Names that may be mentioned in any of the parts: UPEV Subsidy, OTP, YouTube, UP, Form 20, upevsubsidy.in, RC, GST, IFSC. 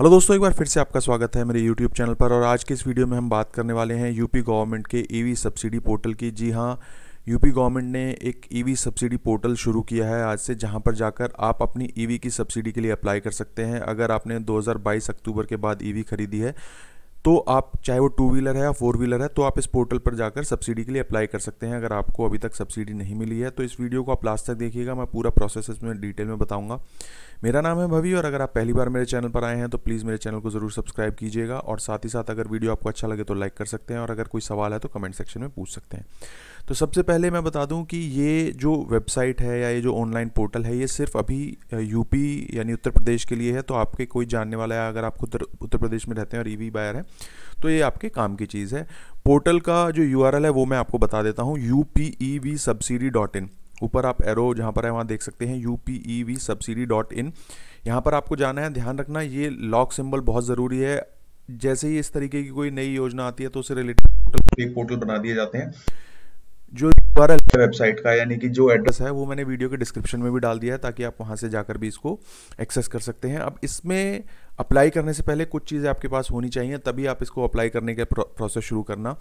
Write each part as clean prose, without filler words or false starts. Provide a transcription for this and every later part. Hello दोस्तों, एक बार फिर से आपका स्वागत है मेरे YouTube चैनल पर। और आज के इस वीडियो में हम बात करने वाले हैं यूपी गवर्नमेंट के ईवी सब्सिडी पोर्टल की। जी हाँ, यूपी गवर्नमेंट ने एक ईवी सब्सिडी पोर्टल शुरू किया है आज से, जहां पर जाकर आप अपनी ईवी की सब्सिडी के लिए अप्लाई कर सकते हैं। अगर आपने 2022 अक्टूबर के बाद ईवी खरीदी है तो आप, चाहे वो टू व्हीलर है या फोर व्हीलर है, तो आप इस पोर्टल पर जाकर सब्सिडी के लिए अप्लाई कर सकते हैं। अगर आपको अभी तक सब्सिडी नहीं मिली है तो इस वीडियो को आप लास्ट तक देखिएगा, मैं पूरा प्रोसेस इसमें डिटेल में बताऊंगा। मेरा नाम है भवि और अगर आप पहली बार मेरे चैनल पर आए हैं तो प्लीज़ मेरे चैनल को ज़रूर सब्सक्राइब कीजिएगा। और साथ ही साथ अगर वीडियो आपको अच्छा लगे तो लाइक कर सकते हैं और अगर कोई सवाल है तो कमेंट सेक्शन में पूछ सकते हैं। तो सबसे पहले मैं बता दूं कि ये जो वेबसाइट है या ये जो ऑनलाइन पोर्टल है, ये सिर्फ अभी यूपी यानी उत्तर प्रदेश के लिए है। तो आपके कोई जानने वाला है, अगर आप खुद उत्तर प्रदेश में रहते हैं और ईवी बायर है, तो ये आपके काम की चीज़ है। पोर्टल का जो URL है वो मैं आपको बता देता हूँ, upevsubsidy.in। ऊपर आप एरो जहाँ पर है वहाँ देख सकते हैं, upevsubsidy.in। यहाँ पर आपको जाना है। ध्यान रखना, ये लॉक सिंबल बहुत ज़रूरी है। जैसे ही इस तरीके की कोई नई योजना आती है तो उससे रिलेटेड पोर्टल बना दिए जाते हैं। जो URL है वेबसाइट का, यानी कि जो एड्रेस है, वो मैंने वीडियो के डिस्क्रिप्शन में भी डाल दिया है ताकि आप वहां से जाकर भी इसको एक्सेस कर सकते हैं। अब इसमें अप्लाई करने से पहले कुछ चीज़ें आपके पास होनी चाहिए, तभी आप इसको अप्लाई करने का प्रोसेस शुरू करना।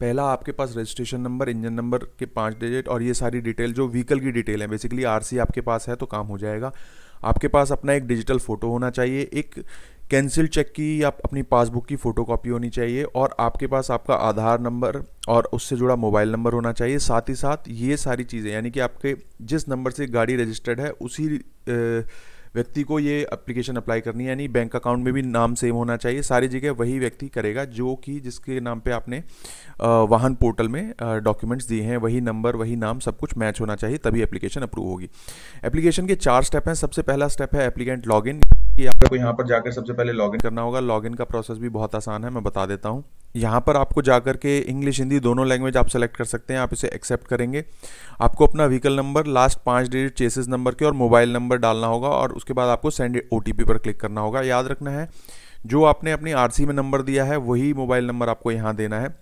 पहला, आपके पास रजिस्ट्रेशन नंबर, इंजन नंबर के 5 डिजिट और ये सारी डिटेल जो व्हीकल की डिटेल है, बेसिकली RC आपके पास है तो काम हो जाएगा। आपके पास अपना एक डिजिटल फ़ोटो होना चाहिए, एक कैंसिल चेक की या अपनी पासबुक की फ़ोटोकॉपी होनी चाहिए और आपके पास आपका आधार नंबर और उससे जुड़ा मोबाइल नंबर होना चाहिए। साथ ही साथ ये सारी चीज़ें, यानी कि आपके जिस नंबर से गाड़ी रजिस्टर्ड है उसी व्यक्ति को ये एप्लीकेशन अप्लाई करनी है, यानी बैंक अकाउंट में भी नाम सेम होना चाहिए। सारी जगह वही व्यक्ति करेगा जो कि जिसके नाम पे आपने वाहन पोर्टल में डॉक्यूमेंट्स दिए हैं, वही नंबर वही नाम सब कुछ मैच होना चाहिए, तभी एप्लीकेशन अप्रूव होगी। एप्लीकेशन के 4 स्टेप हैं। सबसे पहला स्टेप है एप्लीकेंट लॉगिन, कि आपको यहाँ पर जाकर सबसे पहले लॉगिन करना होगा। लॉगिन का प्रोसेस भी बहुत आसान है, मैं बता देता हूँ। यहाँ पर आपको जाकर के इंग्लिश हिंदी दोनों लैंग्वेज आप सेलेक्ट कर सकते हैं। आप इसे एक्सेप्ट करेंगे। आपको अपना vehicle number, last 5 digit chassis number के और मोबाइल नंबर डालना होगा और उसके बाद आपको सेंड OTP पर क्लिक करना होगा। याद रखना है, जो आपने अपनी RC में नंबर दिया है वही मोबाइल नंबर आपको यहाँ देना है।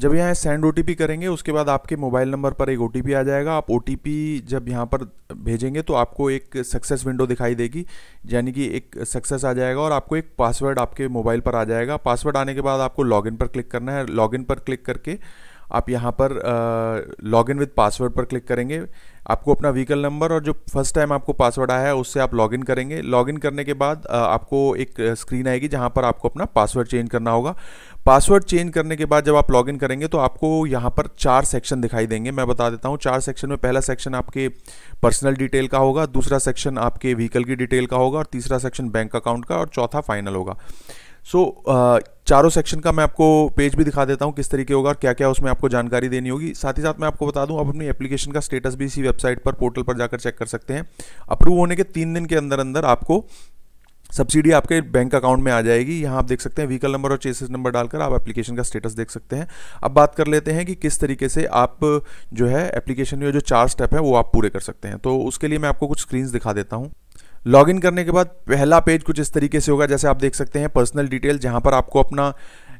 जब यहाँ सेंड OTP करेंगे उसके बाद आपके मोबाइल नंबर पर एक OTP आ जाएगा। आप OTP जब यहाँ पर भेजेंगे तो आपको एक सक्सेस विंडो दिखाई देगी, यानी कि एक सक्सेस आ जाएगा और आपको एक पासवर्ड आपके मोबाइल पर आ जाएगा। पासवर्ड आने के बाद आपको लॉगिन पर क्लिक करना है। लॉगिन पर क्लिक करके आप यहाँ पर लॉगिन विद पासवर्ड पर क्लिक करेंगे। आपको अपना व्हीकल नंबर और जो फर्स्ट टाइम आपको पासवर्ड आया है उससे आप लॉगिन करेंगे। लॉगिन करने के बाद आपको एक स्क्रीन आएगी जहाँ पर आपको अपना पासवर्ड चेंज करना होगा। पासवर्ड चेंज करने के बाद जब आप लॉगिन करेंगे तो आपको यहाँ पर 4 सेक्शन दिखाई देंगे, मैं बता देता हूँ। 4 सेक्शन में पहला सेक्शन आपके पर्सनल डिटेल का होगा, दूसरा सेक्शन आपके व्हीकल की डिटेल का होगा और तीसरा सेक्शन बैंक अकाउंट का और चौथा फाइनल होगा। चारों सेक्शन का मैं आपको पेज भी दिखा देता हूँ किस तरीके होगा और क्या क्या उसमें आपको जानकारी देनी होगी। साथ ही साथ मैं आपको बता दूँ, आप अपनी एप्लीकेशन का स्टेटस भी इसी वेबसाइट पर पोर्टल पर जाकर चेक कर सकते हैं। अप्रूव होने के 3 दिन के अंदर अंदर आपको सब्सिडी आपके बैंक अकाउंट में आ जाएगी। यहाँ आप देख सकते हैं, व्हीकल नंबर और चेसिस नंबर डालकर आप एप्लीकेशन का स्टेटस देख सकते हैं। अब बात कर लेते हैं कि किस तरीके से आप जो है एप्लीकेशन में जो 4 स्टेप है वो आप पूरे कर सकते हैं। तो उसके लिए मैं आपको कुछ स्क्रीन्स दिखा देता हूँ। लॉगिन करने के बाद पहला पेज कुछ इस तरीके से होगा, जैसे आप देख सकते हैं। पर्सनल डिटेल, जहां पर आपको अपना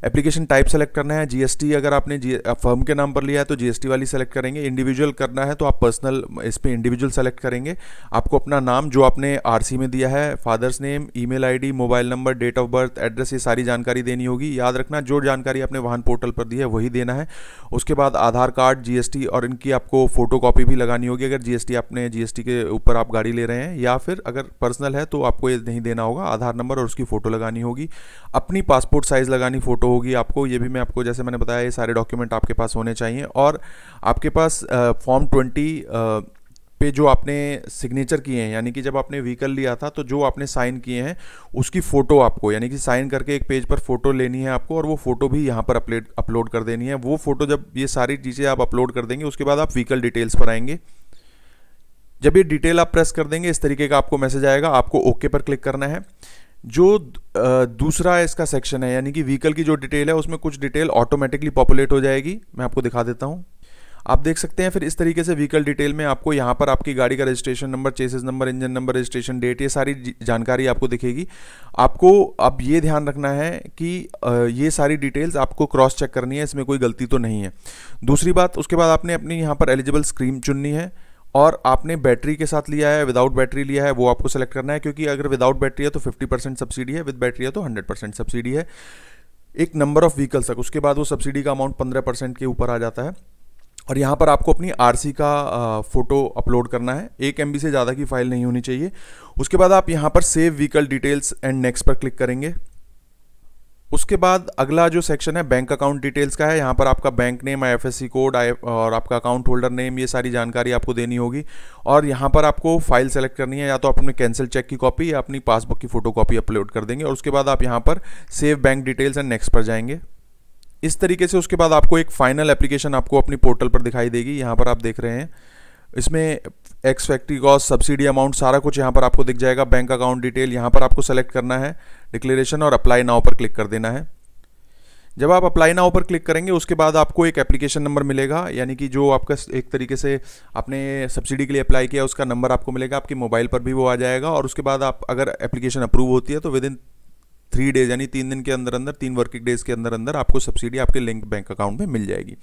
एप्लीकेशन टाइप सेलेक्ट करना है। GST अगर आपने फर्म के नाम पर लिया है तो GST वाली सेलेक्ट करेंगे। इंडिविजुअल करना है तो आप पर्सनल, इस पर इंडिविजुअल सेलेक्ट करेंगे। आपको अपना नाम जो आपने RC में दिया है, father's name, email ID, mobile number, date of birth, address, ये सारी जानकारी देनी होगी। याद रखना, जो जानकारी आपने वाहन पोर्टल पर दी है वही देना है। उसके बाद आधार कार्ड, GST और इनकी आपको फ़ोटोकॉपी भी लगानी होगी। अगर GST के ऊपर आप गाड़ी ले रहे हैं, या फिर अगर पर्सनल है तो आपको ये नहीं देना होगा। आधार नंबर और उसकी फ़ोटो लगानी होगी। अपनी पासपोर्ट साइज़ लगानी फ़ोटो होगी आपको, ये भी मैं आपको, जैसे मैंने बताया, ये सारे डॉक्यूमेंट आपके पास होने चाहिए। और आपके पास फॉर्म 20 पे जो आपने सिग्नेचर किए हैं, यानी कि जब आपने व्हीकल लिया था तो जो आपने साइन किए हैं उसकी फ़ोटो आपको, यानी कि साइन करके एक पेज पर फ़ोटो लेनी है आपको और वो फ़ोटो भी यहाँ पर अपलोड कर देनी है। वो फ़ोटो, जब ये सारी चीज़ें आप अपलोड कर देंगे उसके बाद आप व्हीकल डिटेल्स पर आएंगे। जब ये डिटेल आप प्रेस कर देंगे, इस तरीके का आपको मैसेज आएगा। आपको ओके पर क्लिक करना है। जो दूसरा इसका सेक्शन है, यानी कि व्हीकल की जो डिटेल है, उसमें कुछ डिटेल ऑटोमेटिकली पॉपुलेट हो जाएगी, मैं आपको दिखा देता हूँ। आप देख सकते हैं। फिर इस तरीके से व्हीकल डिटेल में आपको यहाँ पर आपकी गाड़ी का registration number, chassis number, engine number, registration date, ये सारी जानकारी आपको दिखेगी। आपको अब ये ध्यान रखना है कि ये सारी डिटेल्स आपको क्रॉस चेक करनी है, इसमें कोई गलती तो नहीं है। दूसरी बात, उसके बाद आपने अपनी यहाँ पर एलिजिबल स्कीम चुननी है और आपने बैटरी के साथ लिया है, विदाउट बैटरी लिया है, वो आपको सेलेक्ट करना है, क्योंकि अगर विदाउट बैटरी है तो 50% सब्सिडी है, विद बैटरी है तो 100% सब्सिडी है, एक नंबर ऑफ व्हीकल्स तक। उसके बाद वो सब्सिडी का अमाउंट 15% के ऊपर आ जाता है। और यहाँ पर आपको अपनी आरसी का फ़ोटो अपलोड करना है, 1 MB से ज़्यादा की फाइल नहीं होनी चाहिए। उसके बाद आप यहाँ पर save vehicle details and next पर क्लिक करेंगे। उसके बाद अगला जो सेक्शन है बैंक अकाउंट डिटेल्स का है। यहाँ पर आपका बैंक नेम, IFSC कोड और आपका अकाउंट होल्डर नेम, ये सारी जानकारी आपको देनी होगी। और यहाँ पर आपको फाइल सेलेक्ट करनी है, या तो आप अपने कैंसिल चेक की कॉपी या अपनी पासबुक की फ़ोटो कॉपी अपलोड कर देंगे। और उसके बाद आप यहाँ पर save bank details and next पर जाएंगे। इस तरीके से उसके बाद आपको एक फाइनल एप्लीकेशन आपको अपनी पोर्टल पर दिखाई देगी। यहाँ पर आप देख रहे हैं, इसमें ex factory cost, subsidy amount, सारा कुछ यहाँ पर आपको दिख जाएगा। बैंक अकाउंट डिटेल यहाँ पर आपको सेलेक्ट करना है, डिक्लेरेशन, और अप्लाई नाउ पर क्लिक कर देना है। जब आप अप्लाई नाउ पर क्लिक करेंगे उसके बाद आपको एक एप्लीकेशन नंबर मिलेगा, यानी कि जो आपका एक तरीके से आपने सब्सिडी के लिए अप्लाई किया उसका नंबर आपको मिलेगा, आपके मोबाइल पर भी वो आ जाएगा। और उसके बाद आप अगर एप्लीकेशन अप्रूव होती है तो विद इन 3 डेज यानी 3 दिन के अंदर अंदर, 3 वर्किंग डेज़ के अंदर अंदर आपको सब्सिडी आपके लिंक बैंक अकाउंट में मिल जाएगी।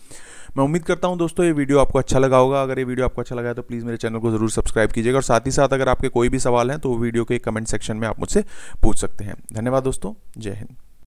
मैं उम्मीद करता हूं दोस्तों ये वीडियो आपको अच्छा लगा होगा। अगर ये वीडियो आपको अच्छा लगा है तो प्लीज़ मेरे चैनल को ज़रूर सब्सक्राइब कीजिएगा, और साथ ही साथ अगर आपके कोई भी सवाल हैं तो वीडियो के कमेंट सेक्शन में आप मुझसे पूछ सकते हैं। धन्यवाद दोस्तों, जय हिंद।